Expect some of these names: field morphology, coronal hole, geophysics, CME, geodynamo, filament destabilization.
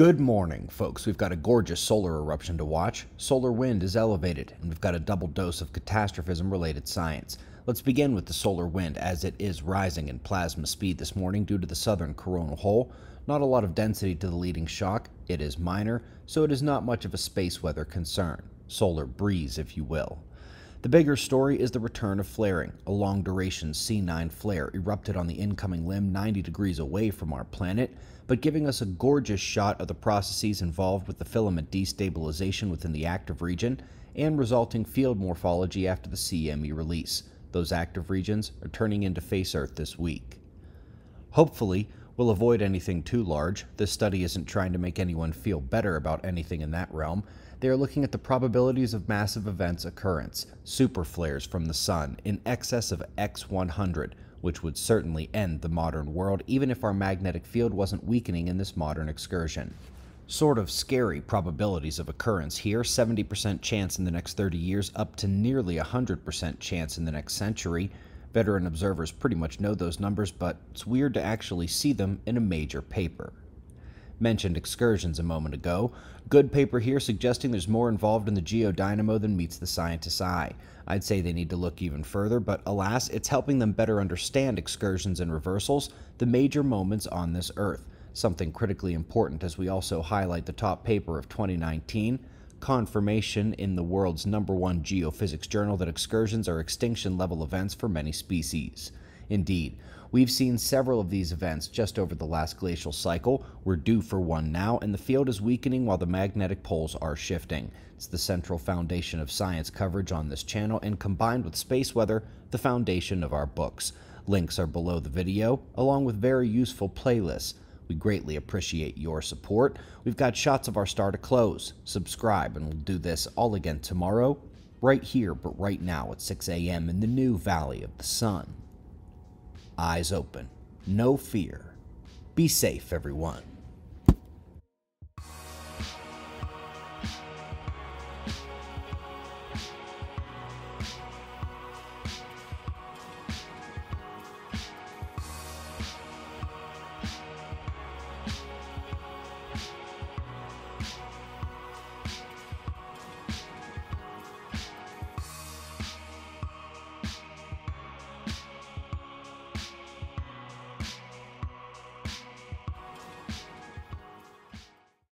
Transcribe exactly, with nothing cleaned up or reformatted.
Good morning, folks. We've got a gorgeous solar eruption to watch. Solar wind is elevated, and we've got a double dose of catastrophism-related science. Let's begin with the solar wind, as it is rising in plasma speed this morning due to the southern coronal hole. Not a lot of density to the leading shock. It is minor, so it is not much of a space weather concern. Solar breeze, if you will. The bigger story is the return of flaring. A long-duration C nine flare erupted on the incoming limb ninety degrees away from our planet, but giving us a gorgeous shot of the processes involved with the filament destabilization within the active region and resulting field morphology after the C M E release. Those active regions are turning into face Earth this week. Hopefully, we'll avoid anything too large. This study isn't trying to make anyone feel better about anything in that realm. They are looking at the probabilities of massive events occurrence, super flares from the sun, in excess of X one hundred, which would certainly end the modern world even if our magnetic field wasn't weakening in this modern excursion. Sort of scary probabilities of occurrence here, seventy percent chance in the next thirty years, up to nearly one hundred percent chance in the next century. Veteran observers pretty much know those numbers, but it's weird to actually see them in a major paper. Mentioned excursions a moment ago. Good paper here suggesting there's more involved in the geodynamo than meets the scientist's eye. I'd say they need to look even further, but alas, it's helping them better understand excursions and reversals, the major moments on this Earth. Something critically important as we also highlight the top paper of twenty nineteen, confirmation in the world's number one geophysics journal that excursions are extinction-level events for many species. Indeed, we've seen several of these events just over the last glacial cycle. We're due for one now, and the field is weakening while the magnetic poles are shifting. It's the central foundation of science coverage on this channel, and combined with space weather, the foundation of our books. Links are below the video, along with very useful playlists. We greatly appreciate your support. We've got shots of our star to close. Subscribe, and we'll do this all again tomorrow, right here, but right now at six A M in the new Valley of the Sun. Eyes open, no fear. Be safe, everyone.